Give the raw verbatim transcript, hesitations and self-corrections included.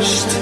ești.